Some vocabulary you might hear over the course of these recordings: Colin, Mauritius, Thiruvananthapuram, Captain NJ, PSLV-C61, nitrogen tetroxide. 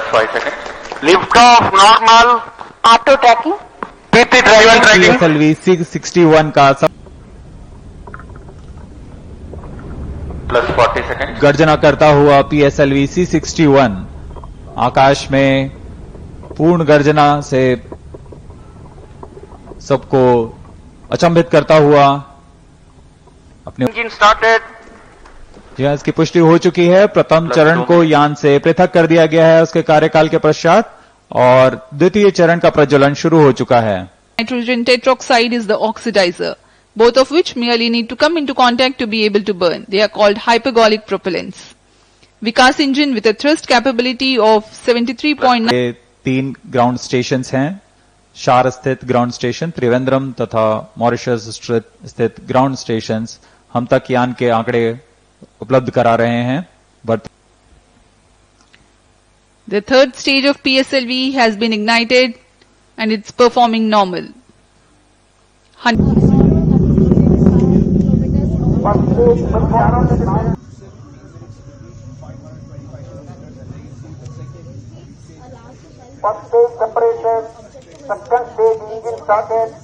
plus 5 seconds. Lift off normal. Auto tracking. PT driver tracking. PSLV-C61 का plus 40 seconds. गर्जना करता हुआ PSLV-C61 आकाश में पूर्ण गर्जना से सबको अचंभित करता हुआ अपने इंजन स्टार्टेड। जहाज की पुष्टि हो चुकी है। प्रथम चरण को यान से पृथक कर दिया गया है उसके कार्यकाल के पश्चात और द्वितीय चरण का प्रज्वलन शुरू हो चुका है। Nitrogen tetroxide is the oxidiser, both of which merely need to come into contact to be able to burn. They are called hypergolic propellants. Vikas engine with a thrust capability of 73.9। 3 ground station हैं, शार स्थित ground station, Trivandrum तथा Mauritius स्थित ground station. हम तक यान के आंकड़े उपलब्ध करा रहे हैं। The third stage of PSLV has been ignited and it's performing normal. 100. First stage separated. Second stage engine started.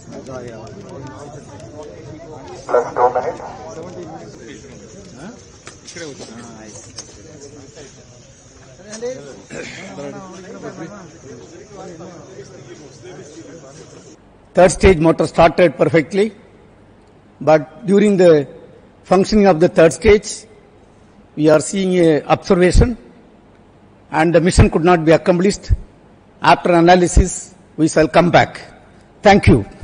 Plus 2 minutes. Third stage motor started perfectly, but during the functioning of the third stage, we are seeing a observation, and the mission could not be accomplished. After analysis, we shall come back. Thank you.